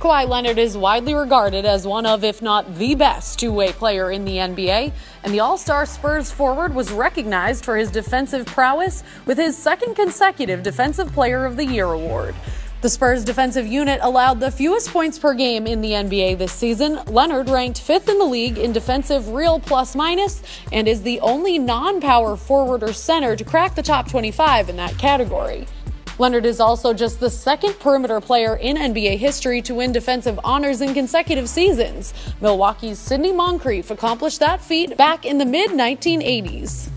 Kawhi Leonard is widely regarded as one of, if not the best, two-way player in the NBA, and the All-Star Spurs forward was recognized for his defensive prowess with his second consecutive Defensive Player of the Year award. The Spurs defensive unit allowed the fewest points per game in the NBA this season. Leonard ranked fifth in the league in defensive real plus-minus and is the only non-power forward or center to crack the top 25 in that category. Leonard is also just the second perimeter player in NBA history to win defensive honors in consecutive seasons. Milwaukee's Sidney Moncrief accomplished that feat back in the mid-1980s.